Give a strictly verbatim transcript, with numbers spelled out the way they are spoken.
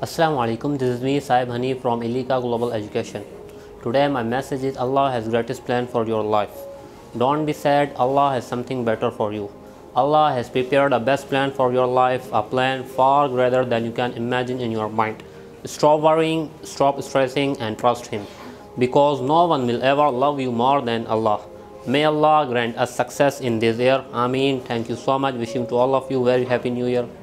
Assalamu alaikum, this is me Sahib Hani from Elica Global Education. Today my message is Allah has greatest plan for your life. Don't be sad, Allah has something better for you. Allah has prepared a best plan for your life, a plan far greater than you can imagine in your mind. Stop worrying, stop stressing and trust Him. Because no one will ever love you more than Allah. May Allah grant us success in this year. Ameen. Thank you so much. Wishing to all of you very happy new year.